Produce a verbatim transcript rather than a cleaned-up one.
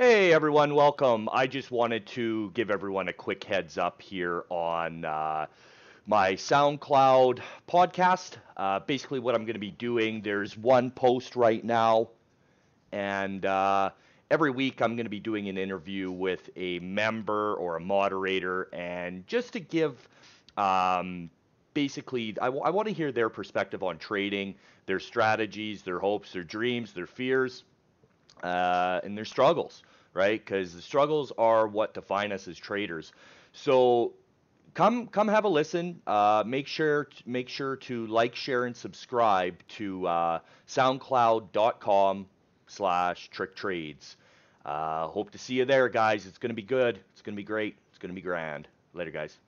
Hey everyone, welcome. I just wanted to give everyone a quick heads up here on uh, my SoundCloud podcast. Uh, basically what I'm going to be doing, there's one post right now, and uh, every week I'm going to be doing an interview with a member or a moderator, and just to give um, basically, I, I want to hear their perspective on trading, their strategies, their hopes, their dreams, their fears, uh, and their struggles, right? Because the struggles are what define us as traders. So come, come have a listen. Uh, make sure, make sure to like, share, and subscribe to uh, soundcloud dot com slash trick trades. Uh, hope to see you there, guys. It's going to be good. It's going to be great. It's going to be grand. Later, guys.